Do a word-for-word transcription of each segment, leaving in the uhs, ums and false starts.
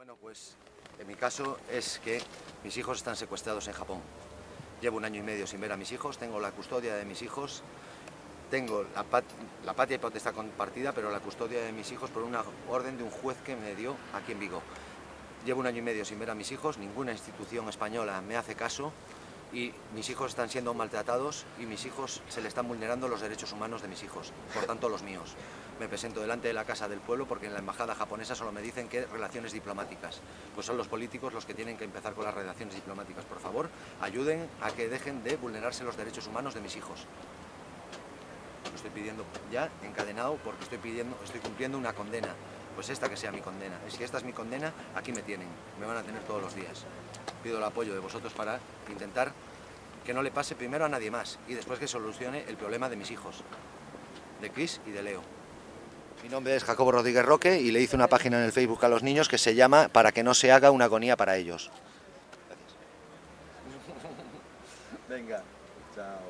Bueno, pues en mi caso es que mis hijos están secuestrados en Japón. Llevo un año y medio sin ver a mis hijos, tengo la custodia de mis hijos, tengo la, pat la patria y potestad compartida, pero la custodia de mis hijos por una orden de un juez que me dio aquí en Vigo. Llevo un año y medio sin ver a mis hijos, ninguna institución española me hace caso y mis hijos están siendo maltratados y mis hijos se le están vulnerando los derechos humanos de mis hijos, por tanto los míos. Me presento delante de la Casa del Pueblo porque en la embajada japonesa solo me dicen que relaciones diplomáticas. Pues son los políticos los que tienen que empezar con las relaciones diplomáticas. Por favor, ayuden a que dejen de vulnerarse los derechos humanos de mis hijos. Lo estoy pidiendo ya encadenado porque estoy, pidiendo, estoy cumpliendo una condena. Pues esta que sea mi condena. Si esta es mi condena, aquí me tienen. Me van a tener todos los días. Pido el apoyo de vosotros para intentar que no le pase primero a nadie más y después que solucione el problema de mis hijos, de Chris y de Leo. Mi nombre es Jacobo Rodríguez Roque y le hice una página en el Facebook a los niños que se llama Para que no se haga una agonía para ellos. Gracias. Venga, chao.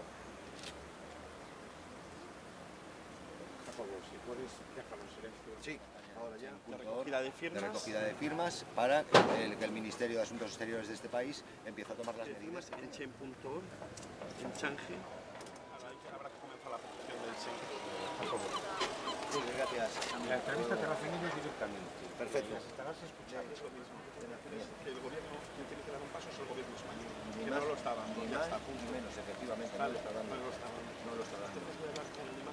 Jacobo, si puedes, déjalo en silencio. Sí, ahora ya. La recogida de firmas. De recogida de firmas para que el, que el Ministerio de Asuntos Exteriores de este país empiece a tomar las medidas. En chen punto org, en Change, habrá que comenzar la producción del Change. Sí, gracias. La entrevista te la hacen ellos directamente. Perfecto. Las estarás escuchando. Es lo mismo. El gobierno, quien tiene que dar un paso es el gobierno español. Que no lo está dando. Ni más, ni menos, efectivamente. No lo está dando. No lo está dando.